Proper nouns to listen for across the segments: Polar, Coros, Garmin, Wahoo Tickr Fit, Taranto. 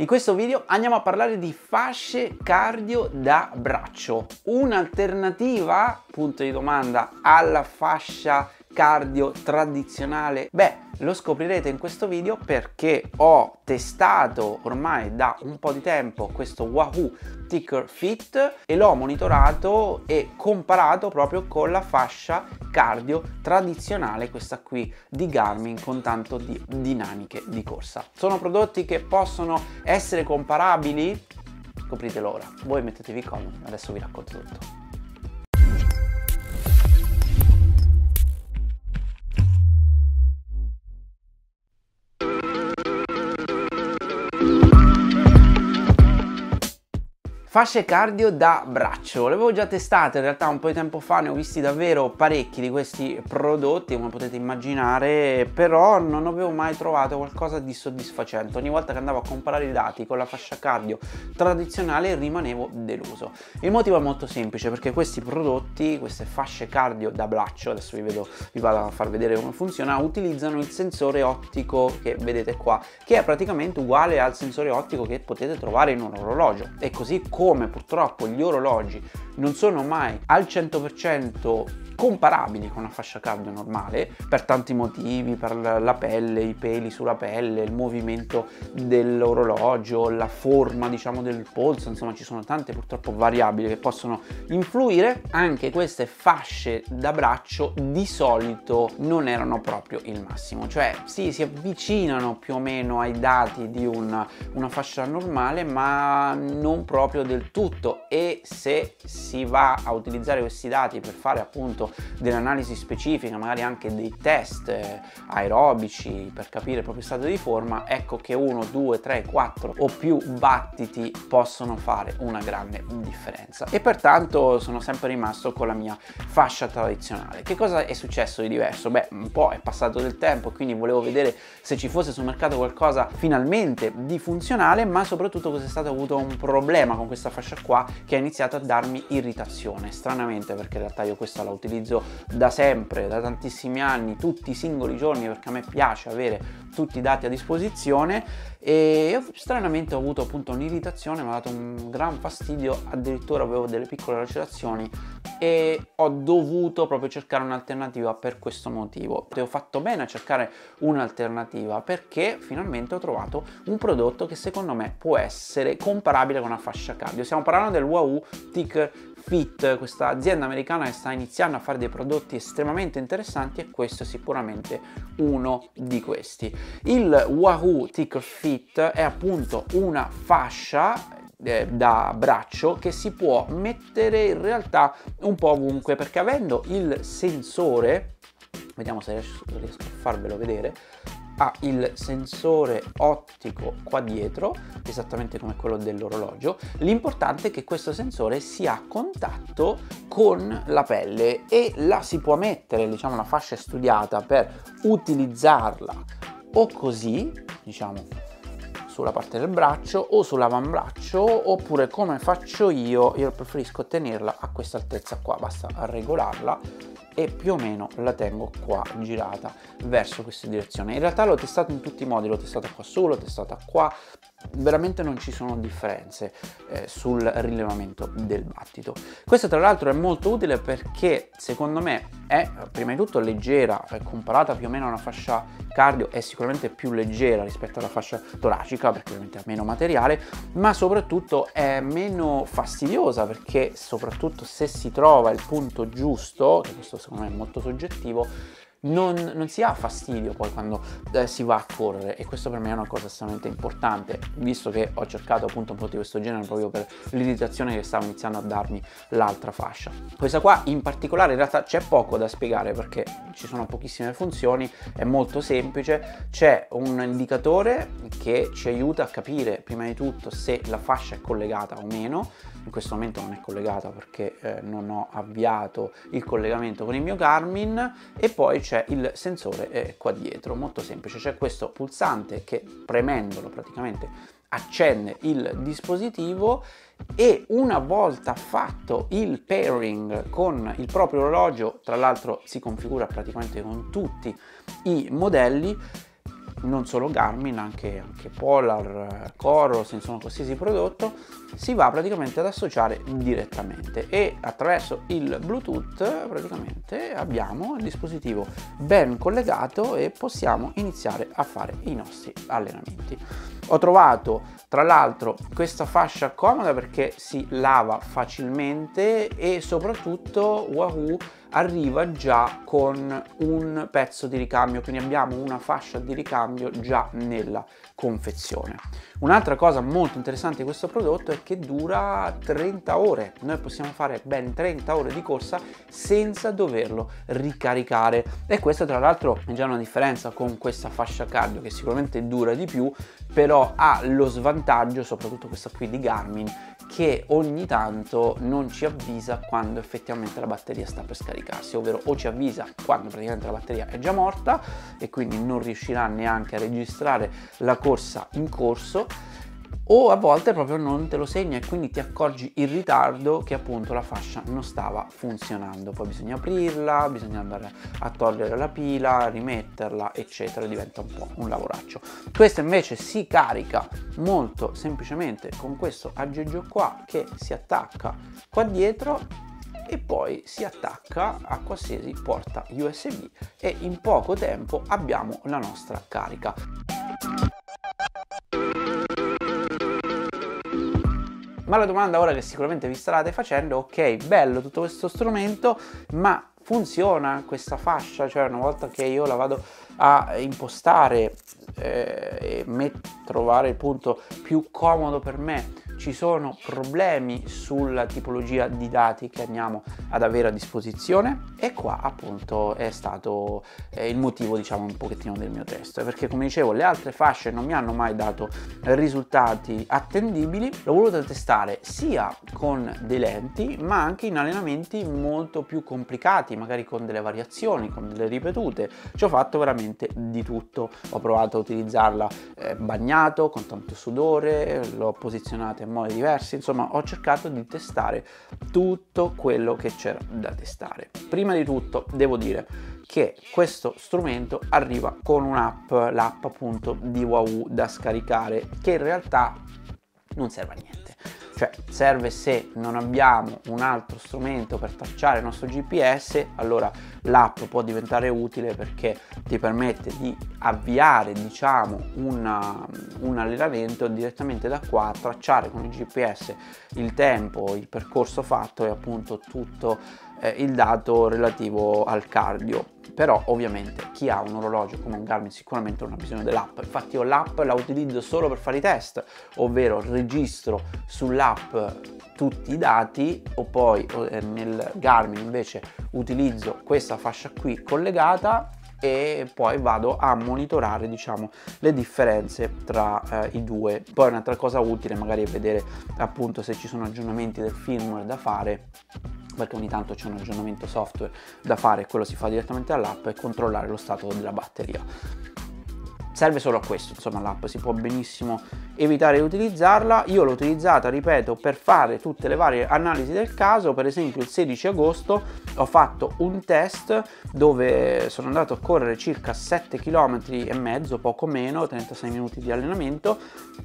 In questo video andiamo a parlare di fasce cardio da braccio, un'alternativa, punto di domanda, alla fascia cardio tradizionale. Beh, lo scoprirete in questo video perché ho testato ormai da un po' di tempo questo Wahoo Tickr Fit e l'ho monitorato e comparato proprio con la fascia cardio tradizionale, questa qui di Garmin, con tanto di dinamiche di corsa. Sono prodotti che possono essere comparabili? Scopritelo ora. Voi mettetevi comodi, adesso vi racconto tutto. Fasce cardio da braccio, le avevo già testate in realtà un po' di tempo fa, ne ho visti davvero parecchi di questi prodotti come potete immaginare, però non avevo mai trovato qualcosa di soddisfacente. Ogni volta che andavo a comparare i dati con la fascia cardio tradizionale rimanevo deluso. Il motivo è molto semplice, perché questi prodotti, queste fasce cardio da braccio, adesso vi vado a far vedere come funziona, utilizzano il sensore ottico che vedete qua, che è praticamente uguale al sensore ottico che potete trovare in un orologio, e così come purtroppo gli orologi non sono mai al 100% comparabili con una fascia cardio normale per tanti motivi, per la pelle, i peli sulla pelle, il movimento dell'orologio, la forma diciamo del polso, insomma ci sono tante purtroppo variabili che possono influire. Anche queste fasce da braccio di solito non erano proprio il massimo, cioè sì, si avvicinano più o meno ai dati di una fascia normale, ma non proprio del tutto. E se si va a utilizzare questi dati per fare appunto delle analisi specifiche, magari anche dei test aerobici per capire il proprio stato di forma, ecco che 1, 2, 3, 4 o più battiti possono fare una grande differenza. E pertanto sono sempre rimasto con la mia fascia tradizionale. Che cosa è successo di diverso? Beh, un po' è passato del tempo, quindi volevo vedere se ci fosse sul mercato qualcosa finalmente di funzionale, ma soprattutto cos'è stato avuto un problema con questa fascia qua che ha iniziato a darmi irritazione, stranamente, perché in realtà io questa la utilizzo da sempre, da tantissimi anni, tutti i singoli giorni, perché a me piace avere tutti i dati a disposizione, e stranamente ho avuto appunto un'irritazione, mi ha dato un gran fastidio, addirittura avevo delle piccole lacerazioni e ho dovuto proprio cercare un'alternativa per questo motivo. E ho fatto bene a cercare un'alternativa, perché finalmente ho trovato un prodotto che secondo me può essere comparabile con una fascia cardio. Stiamo parlando del Wahoo Tickr Fit, questa azienda americana che sta iniziando a fare dei prodotti estremamente interessanti, e questo è sicuramente uno di questi. Il Wahoo Tickr Fit è appunto una fascia da braccio che si può mettere in realtà un po' ovunque, perché avendo il sensore, vediamo se riesco a farvelo vedere, ha il sensore ottico qua dietro, esattamente come quello dell'orologio. L'importante è che questo sensore sia a contatto con la pelle, e la si può mettere, diciamo, una fascia studiata per utilizzarla o così, diciamo, sulla parte del braccio o sull'avambraccio, oppure come faccio io preferisco tenerla a questa altezza qua, basta regolarla e più o meno la tengo qua girata verso questa direzione. In realtà l'ho testato in tutti i modi, l'ho testata qua su, l'ho testata qua, veramente non ci sono differenze sul rilevamento del battito. Questo tra l'altro è molto utile perché secondo me è prima di tutto leggera, comparata più o meno a una fascia cardio è sicuramente più leggera rispetto alla fascia toracica, perché ovviamente ha meno materiale, ma soprattutto è meno fastidiosa, perché soprattutto se si trova il punto giusto, che questo secondo me è molto soggettivo, non si ha fastidio poi quando si va a correre, e questo per me è una cosa estremamente importante, visto che ho cercato appunto un po' di questo genere proprio per l'irritazione che stava iniziando a darmi l'altra fascia. Questa qua in particolare in realtà c'è poco da spiegare perché ci sono pochissime funzioni, è molto semplice. C'è un indicatore che ci aiuta a capire prima di tutto se la fascia è collegata o meno. In questo momento non è collegata perché non ho avviato il collegamento con il mio Garmin, e poi c'è il sensore qua dietro, molto semplice. C'è questo pulsante che premendolo praticamente accende il dispositivo, e una volta fatto il pairing con il proprio orologio, tra l'altro si configura praticamente con tutti i modelli, non solo Garmin, anche Polar, Coros, insomma qualsiasi prodotto, si va praticamente ad associare direttamente e attraverso il Bluetooth praticamente abbiamo il dispositivo ben collegato e possiamo iniziare a fare i nostri allenamenti. Ho trovato tra l'altro questa fascia comoda perché si lava facilmente e soprattutto Wahoo arriva già con un pezzo di ricambio, quindi abbiamo una fascia di ricambio già nella confezione. Un'altra cosa molto interessante di questo prodotto è che dura 30 ore, noi possiamo fare ben 30 ore di corsa senza doverlo ricaricare e questa tra l'altro è già una differenza con questa fascia cardio che sicuramente dura di più, però ha lo svantaggio, soprattutto questa qui di Garmin, che ogni tanto non ci avvisa quando effettivamente la batteria sta per scaricarsi, ovvero o ci avvisa quando praticamente la batteria è già morta e quindi non riuscirà neanche a registrare la corsa in corso, o a volte proprio non te lo segna e quindi ti accorgi in ritardo che appunto la fascia non stava funzionando, poi bisogna aprirla, bisogna andare a togliere la pila, rimetterla eccetera, diventa un po' un lavoraccio. Questa invece si carica molto semplicemente con questo aggeggio qua che si attacca qua dietro e poi si attacca a qualsiasi porta USB e in poco tempo abbiamo la nostra carica. Ma la domanda ora che sicuramente vi starete facendo: ok, bello tutto questo strumento, ma funziona questa fascia? Cioè una volta che io la vado a impostare e trovare il punto più comodo per me, ci sono problemi sulla tipologia di dati che andiamo ad avere a disposizione? E qua appunto è stato il motivo, diciamo, un pochettino del mio testo, perché come dicevo le altre fasce non mi hanno mai dato risultati attendibili. L'ho voluto testare sia con dei lenti ma anche in allenamenti molto più complicati, magari con delle variazioni, con delle ripetute. Ci ho fatto veramente di tutto, ho provato a utilizzarla bagnato, con tanto sudore, l'ho posizionata in modi diversi, insomma ho cercato di testare tutto quello che c'era da testare. Prima di tutto devo dire che questo strumento arriva con un'app, l'app appunto di Wahoo da scaricare, che in realtà non serve a niente. Cioè serve se non abbiamo un altro strumento per tracciare il nostro GPS, allora l'app può diventare utile perché ti permette di avviare, diciamo, un allenamento direttamente da qua, tracciare con il GPS il tempo, il percorso fatto e appunto tutto il dato relativo al cardio. Però ovviamente chi ha un orologio come un Garmin sicuramente non ha bisogno dell'app, infatti io l'app la utilizzo solo per fare i test, ovvero registro sull'app tutti i dati o poi nel Garmin invece utilizzo questa fascia qui collegata e poi vado a monitorare, diciamo, le differenze tra i due. Poi un'altra cosa utile magari è vedere appunto se ci sono aggiornamenti del firmware da fare, perché ogni tanto c'è un aggiornamento software da fare, quello si fa direttamente all'app, e controllare lo stato della batteria. Serve solo a questo, insomma l'app si può benissimo evitare di utilizzarla. Io l'ho utilizzata, ripeto, per fare tutte le varie analisi del caso. Per esempio il 16 agosto ho fatto un test dove sono andato a correre circa 7,5 km, poco meno, 36 minuti di allenamento,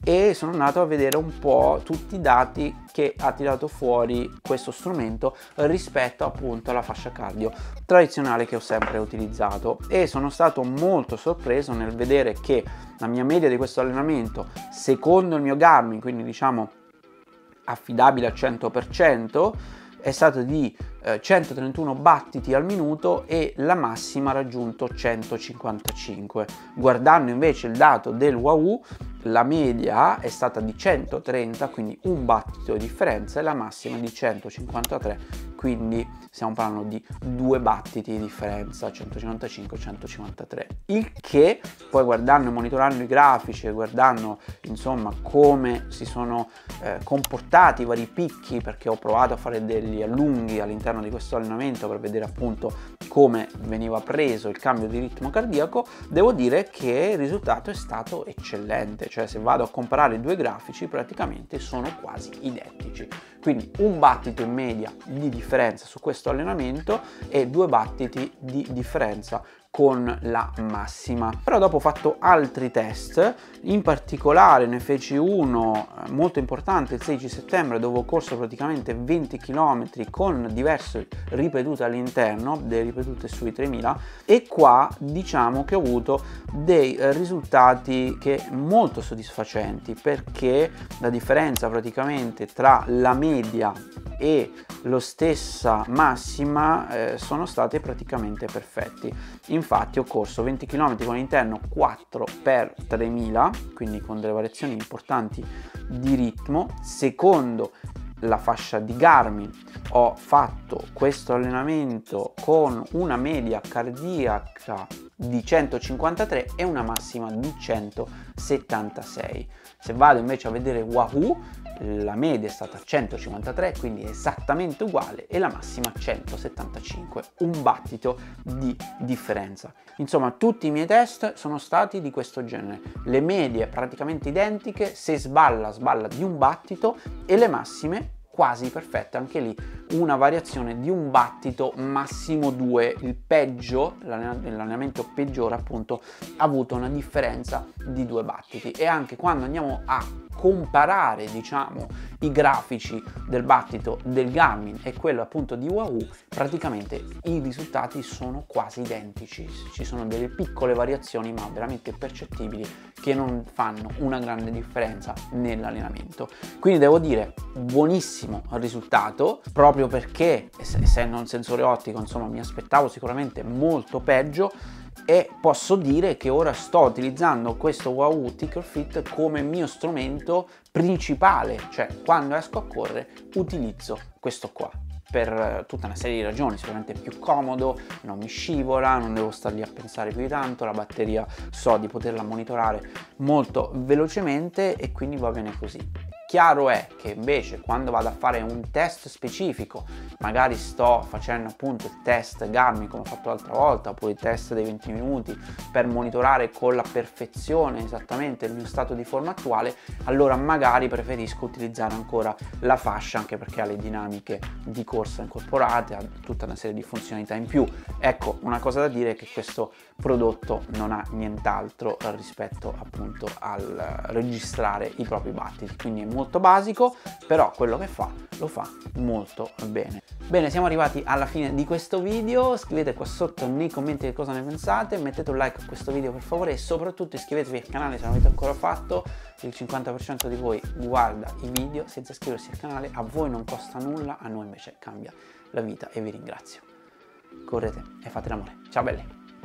e sono andato a vedere un po' tutti i dati che ha tirato fuori questo strumento rispetto appunto alla fascia cardio tradizionale che ho sempre utilizzato, e sono stato molto sorpreso nel vedere che la mia media di questo allenamento, secondo il mio Garmin, quindi diciamo affidabile al 100%, è stata di 131 battiti al minuto e la massima ha raggiunto 155. Guardando invece il dato del Wahoo, la media è stata di 130, quindi un battito di differenza, e la massima di 153, quindi stiamo parlando di 2 battiti di differenza, 155 153. Il che poi, guardando e monitorando i grafici, guardando insomma come si sono comportati i vari picchi, perché ho provato a fare degli allunghi all'interno di questo allenamento per vedere appunto come veniva preso il cambio di ritmo cardiaco, devo dire che il risultato è stato eccellente. Cioè se vado a comparare i due grafici praticamente sono quasi identici, quindi un battito in media di differenza su questo allenamento e 2 battiti di differenza con la massima. Però dopo ho fatto altri test, in particolare ne feci uno molto importante il 16 settembre dove ho corso praticamente 20 km con diverse ripetute all'interno, delle ripetute sui 3000, e qua diciamo che ho avuto dei risultati che molto soddisfacenti, perché la differenza praticamente tra la media e lo stessa massima sono state praticamente perfetti. Infatti ho corso 20 km con l'interno 4x3000, quindi con delle variazioni importanti di ritmo. Secondo la fascia di Garmin ho fatto questo allenamento con una media cardiaca di 153 e una massima di 176. Se vado invece a vedere Wahoo, la media è stata 153, quindi è esattamente uguale, e la massima 175, un battito di differenza. Insomma, tutti i miei test sono stati di questo genere: le medie praticamente identiche, se sballa sballa di un battito, e le massime quasi perfette, anche lì una variazione di un battito, massimo 2, il peggio, l'allenamento peggiore appunto, ha avuto una differenza di 2 battiti. E anche quando andiamo a comparare, diciamo, i grafici del battito del Garmin e quello appunto di Wahoo, praticamente i risultati sono quasi identici. Ci sono delle piccole variazioni ma veramente percettibili che non fanno una grande differenza nell'allenamento. Quindi devo dire, buonissimo risultato, proprio perché essendo un sensore ottico, insomma, mi aspettavo sicuramente molto peggio. E posso dire che ora sto utilizzando questo Wahoo Tickr Fit come mio strumento principale, cioè quando esco a correre utilizzo questo qua per tutta una serie di ragioni. Sicuramente è più comodo, non mi scivola, non devo star lì a pensare più di tanto, la batteria so di poterla monitorare molto velocemente e quindi va bene così. Chiaro è che invece quando vado a fare un test specifico, magari sto facendo appunto il test Garmin come ho fatto l'altra volta, oppure il test dei 20 minuti per monitorare con la perfezione esattamente il mio stato di forma attuale, allora magari preferisco utilizzare ancora la fascia, anche perché ha le dinamiche di corsa incorporate, ha tutta una serie di funzionalità in più. Ecco, una cosa da dire è che questo prodotto non ha nient'altro rispetto appunto al registrare i propri battiti, quindi è molto basico, però quello che fa lo fa molto bene. Bene, siamo arrivati alla fine di questo video. Scrivete qua sotto nei commenti che cosa ne pensate, mettete un like a questo video per favore e soprattutto iscrivetevi al canale se non l'avete ancora fatto. Il 50% di voi guarda i video senza iscriversi al canale, a voi non costa nulla, a noi invece cambia la vita e vi ringrazio. Correte e fate l'amore. Ciao belli!